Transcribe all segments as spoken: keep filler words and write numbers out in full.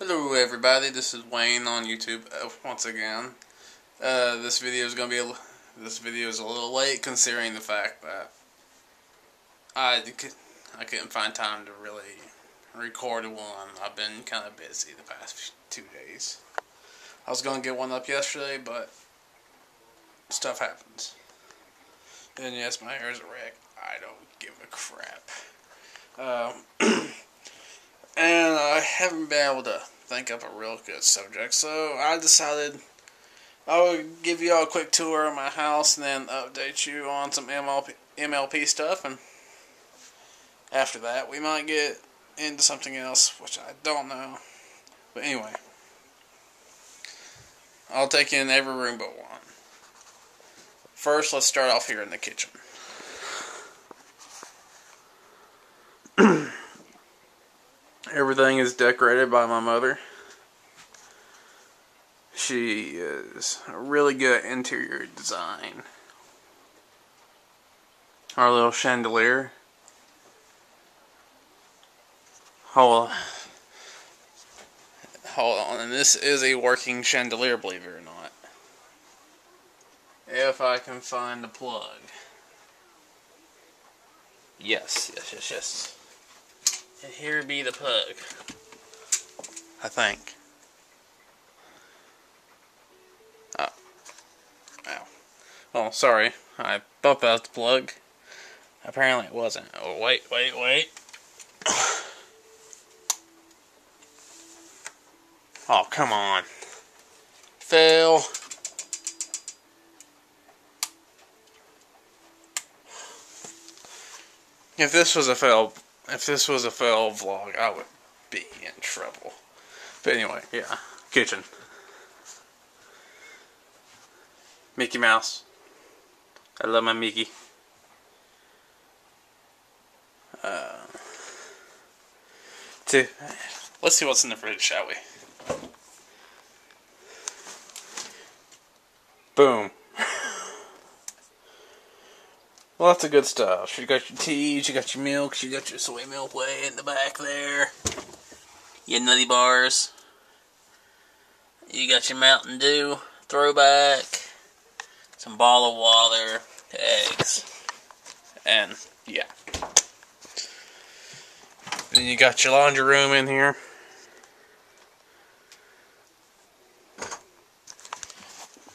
Hello everybody, this is Wayne on YouTube uh, once again. Uh, this video is gonna be a, this video is a little late considering the fact that I I couldn't find time to really record one. I've been kind of busy the past two days. I was gonna get one up yesterday, but stuff happens. And yes, my hair's a wreck. I don't give a crap. Um. And I haven't been able to think up a real good subject, so I decided I would give you all a quick tour of my house and then update you on some M L P stuff, and after that we might get into something else, which I don't know. But anyway, I'll take you in every room but one. First, let's start off here in the kitchen. Everything is decorated by my mother. She is a really good interior design. Our little chandelier. Hold on. Hold on, and this is a working chandelier, believe it or not. If I can find the plug. Yes, yes, yes, yes. And here be the plug, I think. Oh. Ow. Oh, sorry. I thought that was the plug. Apparently it wasn't. Oh, wait, wait, wait. Oh, come on. Fail. If this was a fail... If this was a fail vlog, I would be in trouble. But anyway, yeah. Kitchen. Mickey Mouse. I love my Mickey. Uh, to, let's see what's in the fridge, shall we? Boom. Lots of good stuff. You got your tea, you got your milk, you got your soy milk way in the back there. Your nutty bars. You got your Mountain Dew throwback. Some bottled water, eggs, and yeah. Then you got your laundry room in here.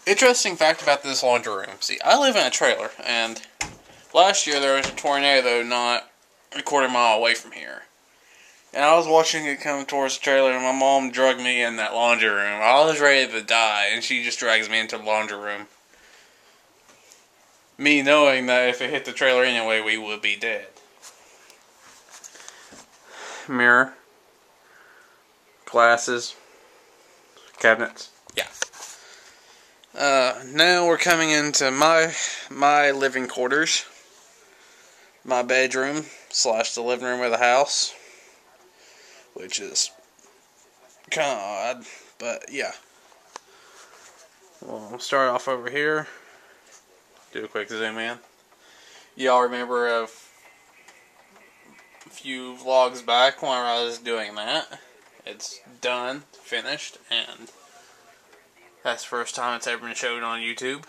Interesting fact about this laundry room. See, I live in a trailer, and last year there was a tornado not a quarter mile away from here. And I was watching it come towards the trailer, and my mom dragged me in that laundry room. I was ready to die, and she just drags me into the laundry room. Me knowing that if it hit the trailer anyway, we would be dead. Mirror. Glasses. Cabinets. Yeah. Uh, now we're coming into my, my living quarters. My bedroom slash the living room of the house, which is kind of odd, but yeah. We'll start off over here. Do a quick zoom in. Y'all remember a few vlogs back when I was doing that? It's done, finished, and that's the first time it's ever been shown on YouTube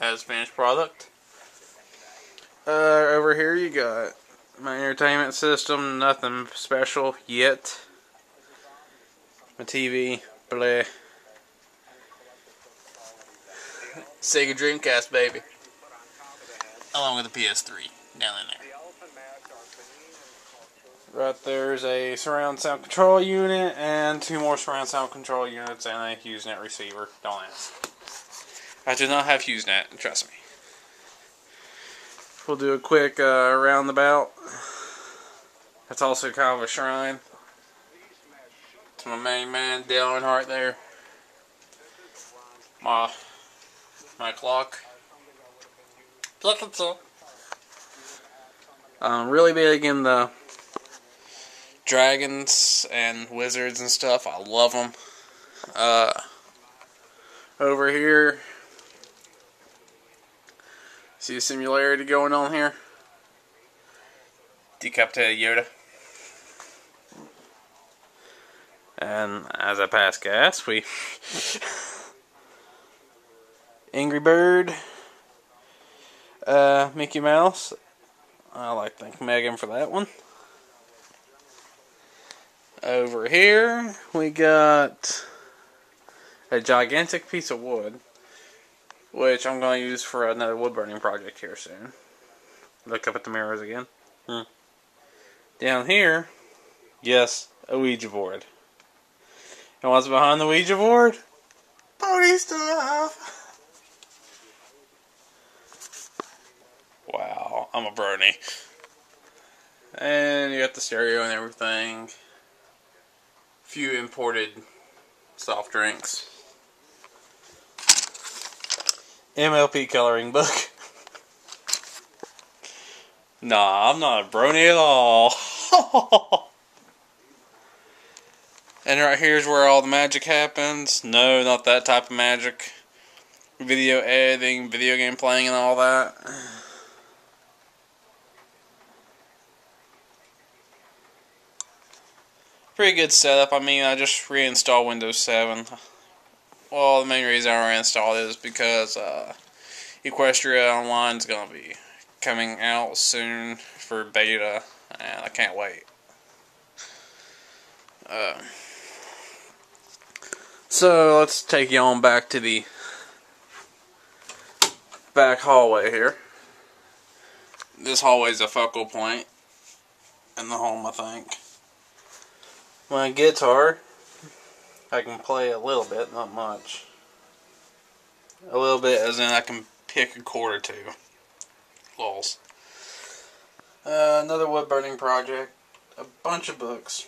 as finished product. Uh, over here you got my entertainment system, nothing special yet. My T V, bleh. Sega Dreamcast, baby. Along with the P S three, down in there. Right there's a surround sound control unit, and two more surround sound control units, and a HughesNet receiver. Don't ask. I do not have HughesNet, trust me. We'll do a quick uh, roundabout. That's also kind of a shrine to my main man, Dale Earnhardt there. My my clock. I'm really big in the dragons and wizards and stuff. I love them. Uh, over here. See a similarity going on here? Decapitated Yoda. And as I pass gas, we... Angry Bird, uh, Mickey Mouse. I like to thank Megan for that one. Over here, we got a gigantic piece of wood, which I'm going to use for another wood burning project here soon. Look up at the mirrors again. Hmm. Down here, yes, a Ouija board. And what's behind the Ouija board? Pony stuff! Wow, I'm a brony. And you got the stereo and everything. Few imported soft drinks. M L P coloring book. Nah, I'm not a brony at all. And right here's where all the magic happens. No, not that type of magic. Video editing, video game playing, and all that. Pretty good setup. I mean, I just reinstalled Windows seven. Well, the main reason I reinstalled it is because uh, Equestria Online is going to be coming out soon for beta, and I can't wait. Uh, so, let's take you on back to the back hallway here. This hallway's a focal point in the home, I think. My guitar, I can play a little bit, not much. A little bit as in I can pick a chord or two. Lols. Uh, another wood burning project. A bunch of books.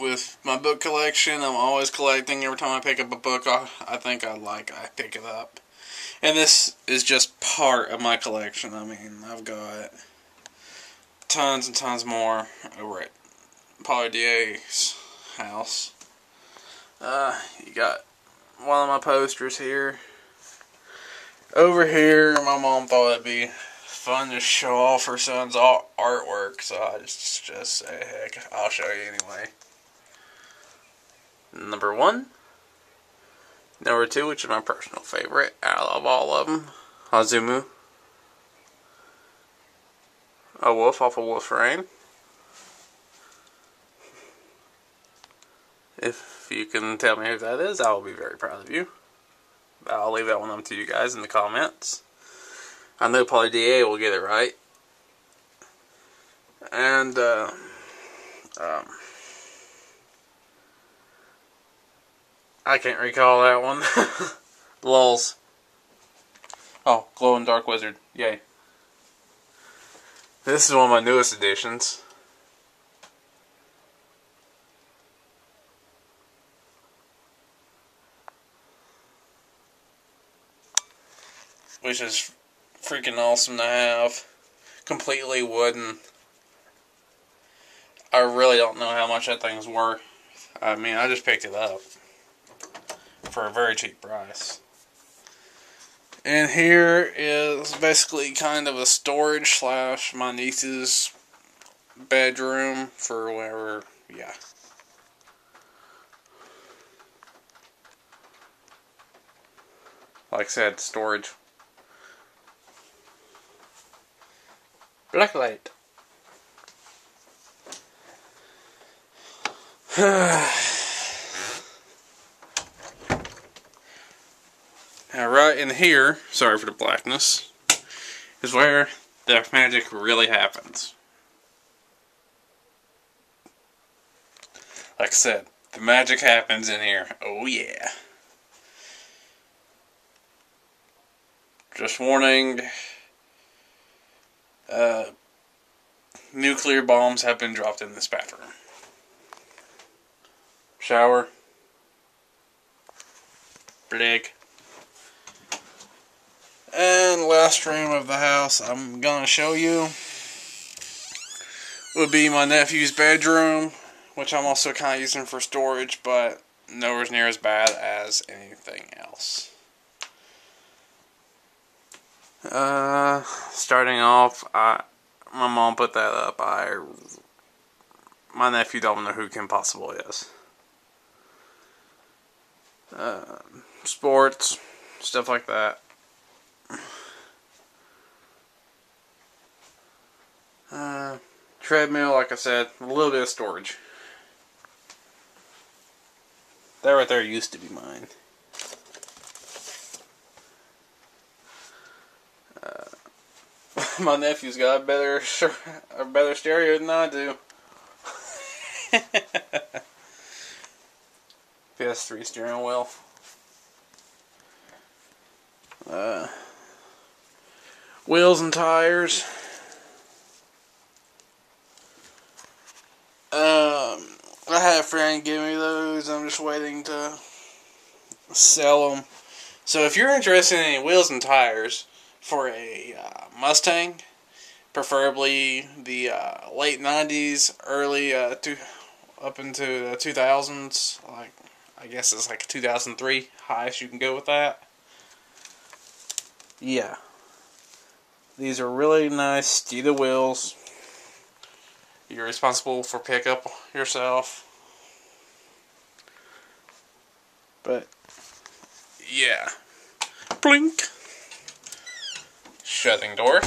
With my book collection, I'm always collecting. Every time I pick up a book I, I think I like, I pick it up. And this is just part of my collection. I mean, I've got tons and tons more over at PolyDA's house. Uh, you got one of my posters here. Over here, my mom thought it'd be fun to show off her son's artwork, so I just, just say, heck, I'll show you anyway. Number one. Number two, which is my personal favorite out of all of them, Azumu. A wolf off of Wolf Rain. If you can tell me who that is, I will be very proud of you. I'll leave that one up to you guys in the comments. I know PolyDA will get it right. And, uh, um... I can't recall that one. Lols. Oh, Glow and Dark Wizard. Yay. This is one of my newest additions. Which is freaking awesome to have. Completely wooden. I really don't know how much that thing's worth. I mean, I just picked it up for a very cheap price. And here is basically kind of a storage slash my niece's bedroom for whatever, yeah. Like I said, storage. Blacklight. Now right in here, sorry for the blackness, is where the magic really happens. Like I said, the magic happens in here. Oh yeah. Just warning, uh, nuclear bombs have been dropped in this bathroom. Shower. Blig. And last room of the house I'm gonna show you would be my nephew's bedroom, which I'm also kind of using for storage, but nowhere near as bad as anything else. Uh, starting off, I my mom put that up, I my nephew don't know who Kim Possible is. Uh, sports, stuff like that. Uh, treadmill, like I said, a little bit of storage. That right there used to be mine. Uh, my nephew's got a better, a better stereo than I do. P S three steering wheel. Uh, wheels and tires. Um, I had a friend give me those. I'm just waiting to sell them. So if you're interested in any wheels and tires for a uh, Mustang, preferably the uh, late nineties, early uh, to, up into the two thousands, like I guess it's like two thousand three, highest you can go with that. Yeah. These are really nice Steeda wheels. You're responsible for pickup yourself. But, yeah. Blink! Shutting door.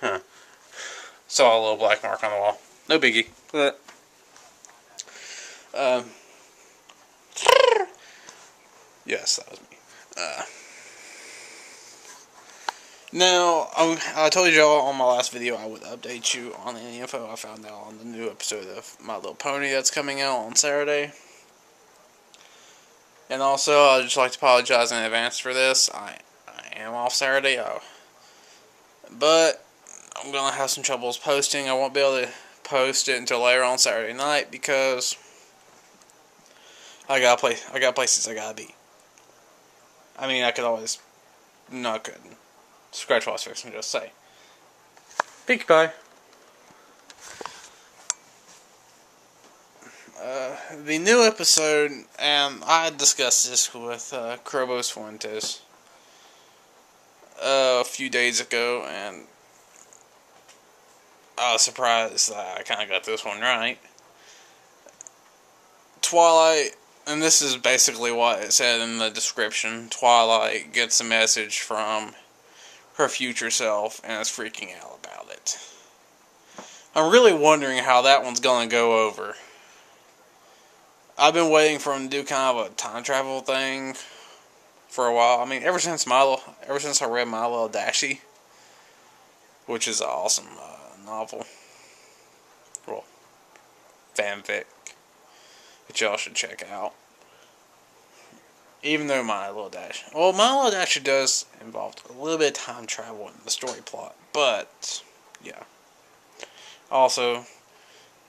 Huh. Saw a little black mark on the wall. No biggie. Look at that. Um. Yes, that was me. Uh. Now, I told y'all on my last video I would update you on the info I found out on the new episode of My Little Pony that's coming out on Saturday. And also, I'd just like to apologize in advance for this. I, I am off Saturday, oh. But I'm going to have some troubles posting. I won't be able to post it until later on Saturday night because I got place, I got places I gotta be. I mean, I could always not good. Scratch what I was fixing to just say. Peek bye. Uh, the new episode, um, I discussed this with uh, Krobos Fuentes uh, a few days ago, and I was surprised that I kind of got this one right. Twilight, and this is basically what it said in the description, Twilight gets a message from her future self and is freaking out about it. I'm really wondering how that one's gonna go over. I've been waiting for him to do kind of a time travel thing for a while. I mean, ever since my ever since I read My Little Dashie, which is an awesome uh, novel, well, fanfic that y'all should check out. Even though My Little Dash, well, My Little Dash does involve a little bit of time travel in the story plot, but yeah, also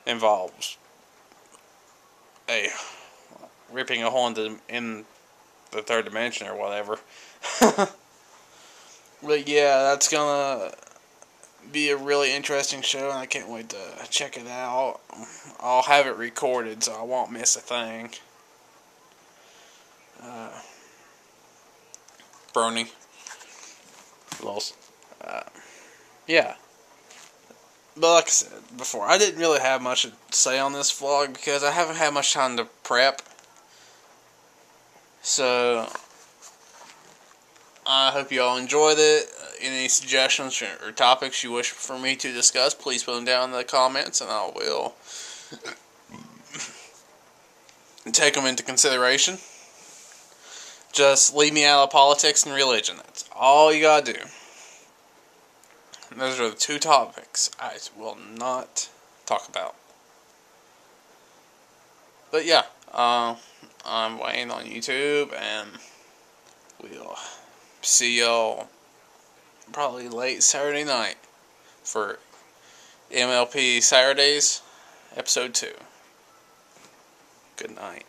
involves a ripping a hole in the, in the third dimension or whatever. But yeah, that's gonna be a really interesting show, and I can't wait to check it out. I'll have it recorded, so I won't miss a thing. Uh, brony. Lols. Uh, yeah. But like I said before, I didn't really have much to say on this vlog because I haven't had much time to prep. So, I hope you all enjoyed it. Any suggestions or topics you wish for me to discuss, please put them down in the comments and I will take them into consideration. Just leave me out of politics and religion. That's all you gotta do. And those are the two topics I will not talk about. But yeah, uh, I'm Wayne on YouTube, and we'll see y'all probably late Saturday night for M L P Saturdays, Episode two. Good night.